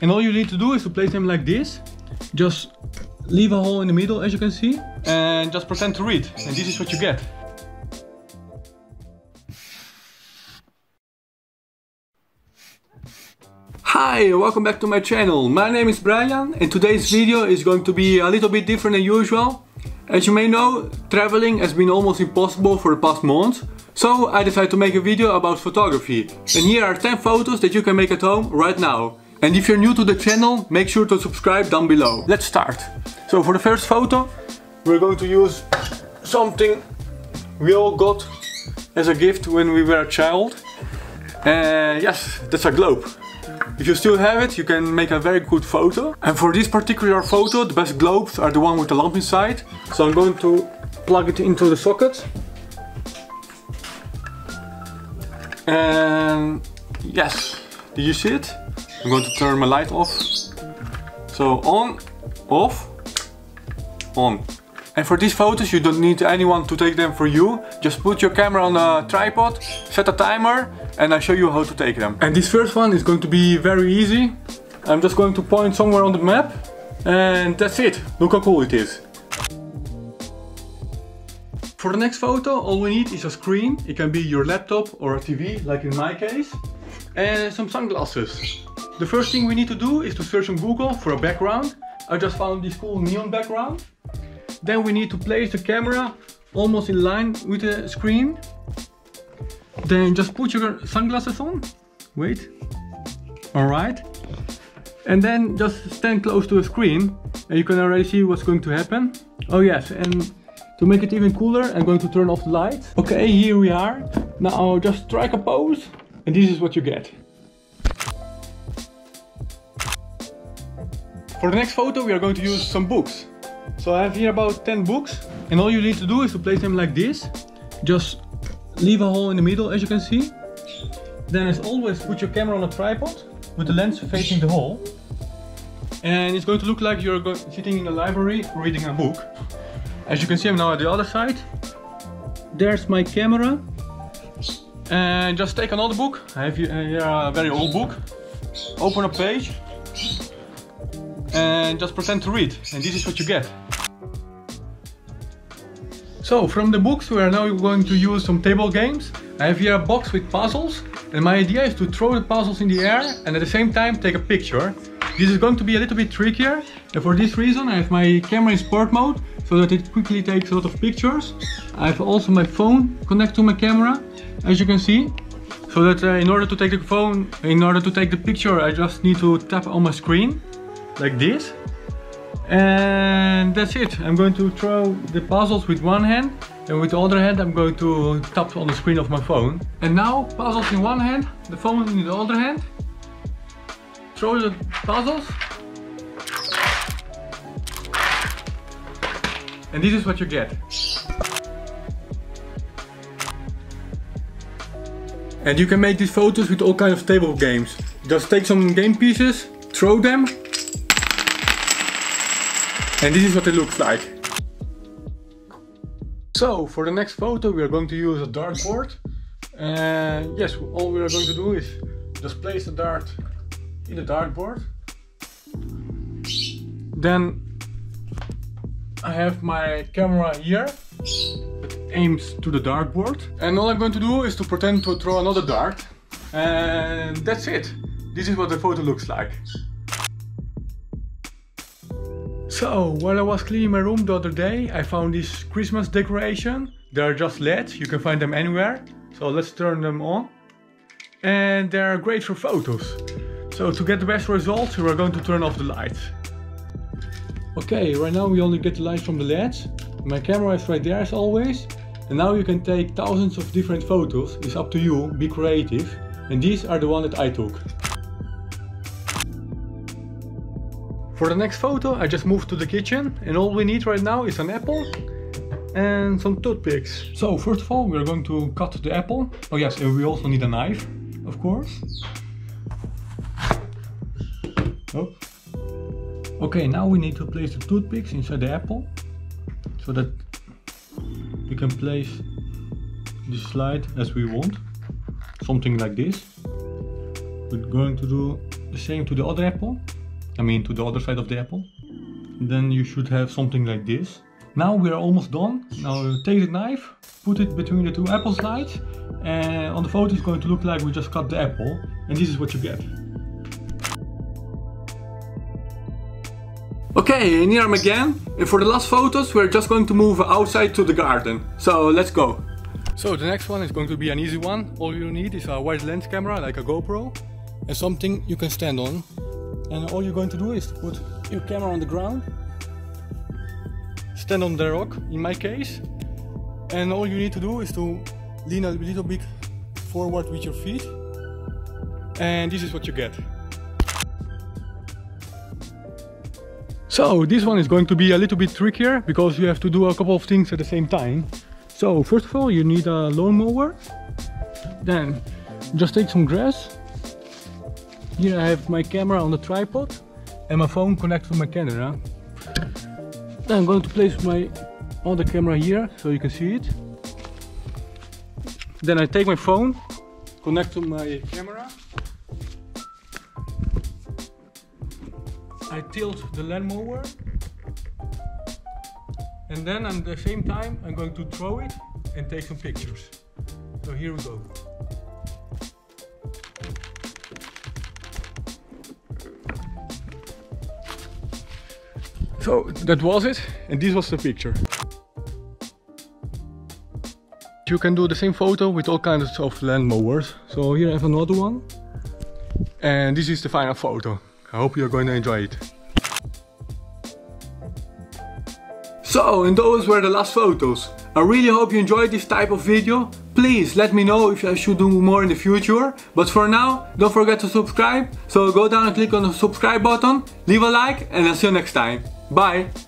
And all you need to do is to place them like this. Just leave a hole in the middle, as you can see, and just pretend to read. And this is what you get. Hi, welcome back to my channel. My name is Brian and today's video is going to be a little bit different than usual. As you may know, traveling has been almost impossible for the past months, so I decided to make a video about photography. And here are 10 photos that you can make at home right now. And if you're new to the channel, make sure to subscribe down below. Let's start. So for the first photo, we're going to use something we all got as a gift when we were a child. Yes, that's a globe. If you still have it, you can make a very good photo. And for this particular photo, the best globes are the one with the lamp inside. So I'm going to plug it into the socket. And yes, do you see it? I'm going to turn my light off. So on, off, on. And for these photos, you don't need anyone to take them for you. Just put your camera on a tripod, set a timer, and I'll show you how to take them. And this first one is going to be very easy. I'm just going to point somewhere on the map, and that's it. Look how cool it is. For the next photo, all we need is a screen. It can be your laptop or a TV, like in my case, and some sunglasses. The first thing we need to do is to search on Google for a background. I just found this cool neon background. Then we need to place the camera almost in line with the screen. Then just put your sunglasses on. Wait. Alright. And then just stand close to the screen and you can already see what's going to happen. Oh yes, and to make it even cooler, I'm going to turn off the lights. Okay, here we are. Now I'll just strike a pose and this is what you get. For the next photo we are going to use some books. So I have here about 10 books and all you need to do is to place them like this. Just leave a hole in the middle, as you can see. Then as always, put your camera on a tripod with the lens facing the hole. And it's going to look like you're sitting in a library reading a book. As you can see, I'm now at the other side. There's my camera. And just take another book. I have here a very old book. Open a page. And just pretend to read, and this is what you get. So from the books we are now going to use some table games. I have here a box with puzzles and my idea is to throw the puzzles in the air and at the same time take a picture. This is going to be a little bit trickier and for this reason I have my camera in sport mode so that it quickly takes a lot of pictures. I have also my phone connected to my camera, as you can see. So that in order to take the picture I just need to tap on my screen. Like this, and that's it. I'm going to throw the puzzles with one hand and with the other hand I'm going to tap on the screen of my phone. And now puzzles in one hand, the phone in the other hand. Throw the puzzles. And this is what you get. And you can make these photos with all kinds of table games. Just take some game pieces, throw them. And this is what it looks like. So for the next photo we are going to use a dartboard. And yes, all we are going to do is just place the dart in the dartboard. Then I have my camera here that aims to the dartboard. And all I'm going to do is to pretend to throw another dart. And that's it. This is what the photo looks like. So, while I was cleaning my room the other day, I found this Christmas decoration. They are just LEDs, you can find them anywhere. So let's turn them on. And they are great for photos. So to get the best results, we are going to turn off the lights. Okay, right now we only get the lights from the LEDs. My camera is right there as always. And now you can take thousands of different photos. It's up to you, be creative. And these are the ones that I took. For the next photo, I just moved to the kitchen and all we need right now is an apple and some toothpicks. So first of all, we are going to cut the apple. Oh yes, and we also need a knife, of course. Oh. Okay, now we need to place the toothpicks inside the apple so that we can place the slide as we want. Something like this. We're going to do the same to the other apple, I mean to the other side of the apple, then you should have something like this. Now we are almost done. Now take the knife, put it between the two apple slides, and on the photo it's going to look like we just cut the apple, and this is what you get. Okay, and here I'm again, and for the last photos we're just going to move outside to the garden, so let's go. So the next one is going to be an easy one. All you need is a wide lens camera like a GoPro and something you can stand on, and all you're going to do is put your camera on the ground, stand on the rock in my case, and all you need to do is to lean a little bit forward with your feet, and this is what you get. So this one is going to be a little bit trickier because you have to do a couple of things at the same time. So first of all you need a lawnmower, then just take some grass. Here I have my camera on the tripod and my phone connected to my camera. Then I'm going to place my other camera here so you can see it. Then I take my phone, connect to my camera. I tilt the lawnmower, and then at the same time I'm going to throw it and take some pictures. So here we go. So that was it, and this was the picture. You can do the same photo with all kinds of lawnmowers. So here I have another one, and this is the final photo. I hope you're going to enjoy it. So, and those were the last photos. I really hope you enjoyed this type of video. Please let me know if I should do more in the future. But for now, don't forget to subscribe. So go down and click on the subscribe button, leave a like, and I'll see you next time. Bye!